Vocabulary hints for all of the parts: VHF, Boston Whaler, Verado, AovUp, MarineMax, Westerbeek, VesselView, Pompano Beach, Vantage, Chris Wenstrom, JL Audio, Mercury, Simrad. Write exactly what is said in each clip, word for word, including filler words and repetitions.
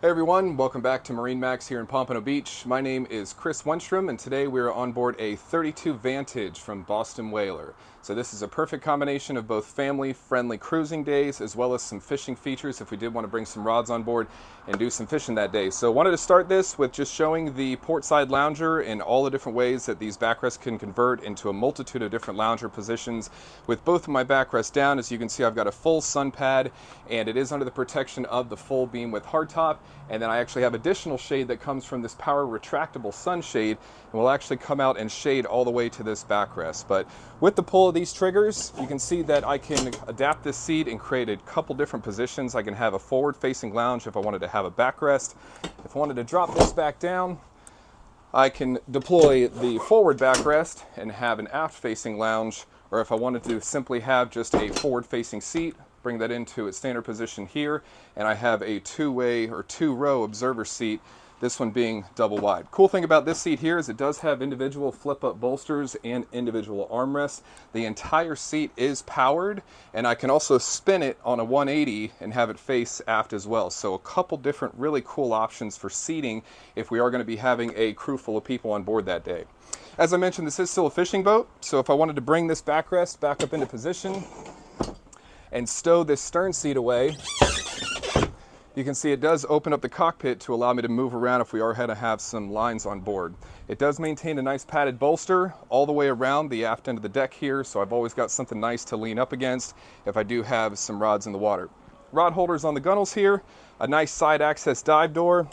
Hey everyone, welcome back to MarineMax here in Pompano Beach. My name is Chris Wenstrom and today we are on board a thirty-two Vantage from Boston Whaler. So this is a perfect combination of both family-friendly cruising days as well as some fishing features if we did want to bring some rods on board and do some fishing that day. So I wanted to start this with just showing the portside lounger and all the different ways that these backrests can convert into a multitude of different lounger positions. With both of my backrests down, as you can see, I've got a full sun pad and it is under the protection of the full beam with hardtop. And then I actually have additional shade that comes from this power retractable sunshade and will actually come out and shade all the way to this backrest. But with the pull of these triggers, you can see that I can adapt this seat and create a couple different positions. I can have a forward facing lounge if I wanted to have a backrest. If I wanted to drop this back down, I can deploy the forward backrest and have an aft facing lounge. Or if I wanted to simply have just a forward facing seat, bring that into its standard position here, and I have a two-way or two-row observer seat, this one being double wide. Cool thing about this seat here is it does have individual flip-up bolsters and individual armrests. The entire seat is powered, and I can also spin it on a one eighty and have it face aft as well. So a couple different really cool options for seating if we are going to be having a crew full of people on board that day. As I mentioned, this is still a fishing boat, so if I wanted to bring this backrest back up into position and stow this stern seat away, you can see it does open up the cockpit to allow me to move around if we are going to have some lines on board. It does maintain a nice padded bolster all the way around the aft end of the deck here, so I've always got something nice to lean up against if I do have some rods in the water. Rod holders on the gunnels here, a nice side access dive door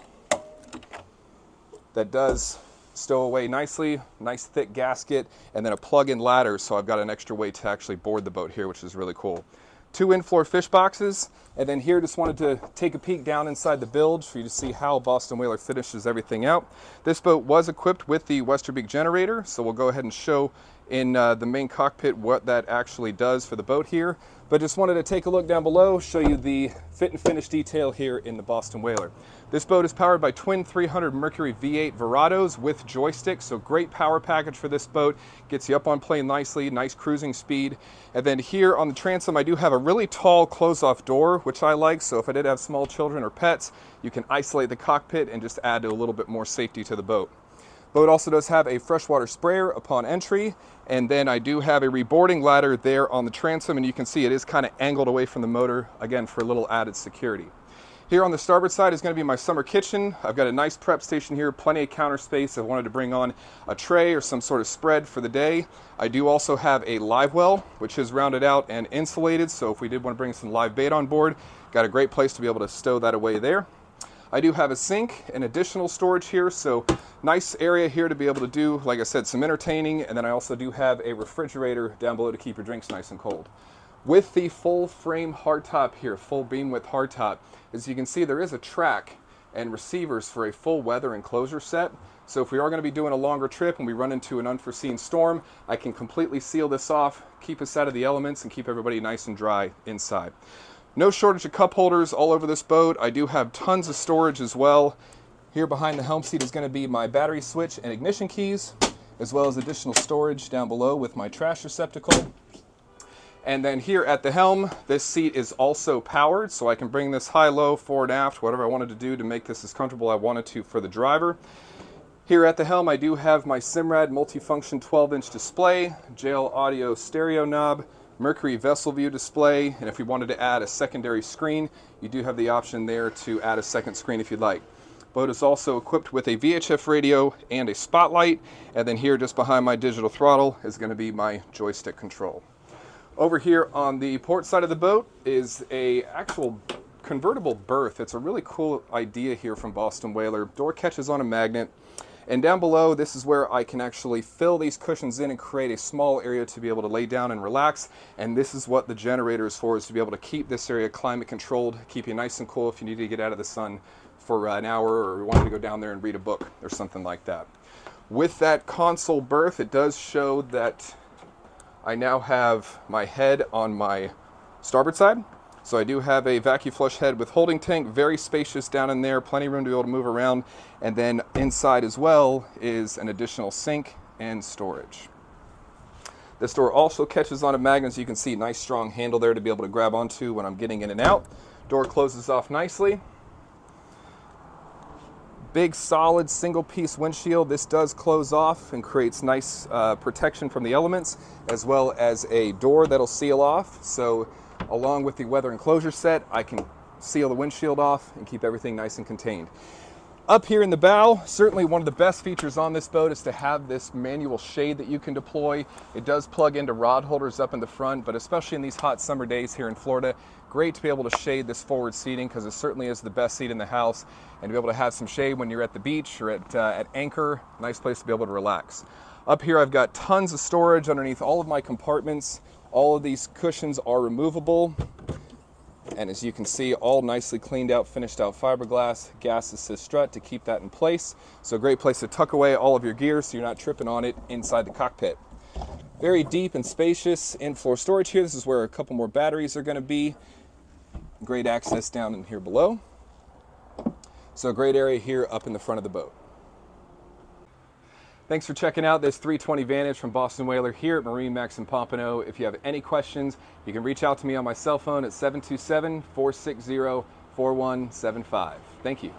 that does stow away nicely, nice thick gasket, and then a plug-in ladder, so I've got an extra way to actually board the boat here, which is really cool. Two in-floor fish boxes, and then here just wanted to take a peek down inside the bilge for you to see how Boston Whaler finishes everything out. This boat was equipped with the Westerbeek generator, so we'll go ahead and show in uh, the main cockpit what that actually does for the boat here. But just wanted to take a look down below, show you the fit and finish detail here in the Boston Whaler. This boat is powered by twin three hundred Mercury V eight Verados with joysticks, so great power package for this boat. Gets you up on plane nicely, nice cruising speed. And then here on the transom, I do have a really tall close-off door, which I like, so if I did have small children or pets, you can isolate the cockpit and just add a little bit more safety to the boat. Boat also does have a freshwater sprayer upon entry, and then I do have a reboarding ladder there on the transom, and you can see it is kind of angled away from the motor, again, for a little added security. Here on the starboard side is going to be my summer kitchen. I've got a nice prep station here, plenty of counter space if I wanted to bring on a tray or some sort of spread for the day. I do also have a live well, which is rounded out and insulated, so if we did want to bring some live bait on board, got a great place to be able to stow that away there. I do have a sink and additional storage here, so nice area here to be able to do, like I said, some entertaining, and then I also do have a refrigerator down below to keep your drinks nice and cold. With the full frame hardtop here, full beam with hardtop, as you can see, there is a track and receivers for a full weather enclosure set. So if we are going to be doing a longer trip and we run into an unforeseen storm, I can completely seal this off, keep us out of the elements, and keep everybody nice and dry inside. No shortage of cup holders all over this boat. I do have tons of storage as well. Here behind the helm seat is going to be my battery switch and ignition keys, as well as additional storage down below with my trash receptacle. And then here at the helm, this seat is also powered, so I can bring this high-low, forward, aft, whatever I wanted to do to make this as comfortable I wanted to for the driver. Here at the helm, I do have my Simrad multifunction twelve inch display, J L Audio stereo knob, Mercury VesselView display, and if you wanted to add a secondary screen, you do have the option there to add a second screen if you'd like. Boat is also equipped with a V H F radio and a spotlight, and then here just behind my digital throttle is going to be my joystick control. Over here on the port side of the boat is a actual convertible berth. It's a really cool idea here from Boston Whaler. Door catches on a magnet. And down below, this is where I can actually fill these cushions in and create a small area to be able to lay down and relax. And this is what the generator is for, is to be able to keep this area climate controlled, keep you nice and cool if you need to get out of the sun for an hour or wanted to go down there and read a book or something like that. With that console berth, it does show that I now have my head on my starboard side. So I do have a vacuum flush head with holding tank, very spacious down in there, plenty of room to be able to move around. And then inside as well is an additional sink and storage. This door also catches on a magnet, so you can see nice strong handle there to be able to grab onto when I'm getting in and out. Door closes off nicely. Big solid single piece windshield. This does close off and creates nice uh, protection from the elements, as well as a door that'll seal off. So along with the weather enclosure set, I can seal the windshield off and keep everything nice and contained. Up here in the bow, certainly one of the best features on this boat is to have this manual shade that you can deploy. It does plug into rod holders up in the front, but especially in these hot summer days here in Florida, great to be able to shade this forward seating, because it certainly is the best seat in the house, and to be able to have some shade when you're at the beach or at, uh, at anchor, nice place to be able to relax. Up here I've got tons of storage underneath all of my compartments. All of these cushions are removable. And as you can see, all nicely cleaned out, finished out fiberglass, gas assist strut to keep that in place. So a great place to tuck away all of your gear so you're not tripping on it inside the cockpit. Very deep and spacious in-floor storage here. This is where a couple more batteries are going to be. Great access down in here below. So a great area here up in the front of the boat. Thanks for checking out this three twenty Vantage from Boston Whaler here at MarineMax in Pompano. If you have any questions, you can reach out to me on my cell phone at seven two seven, four six zero, four one seven five. Thank you.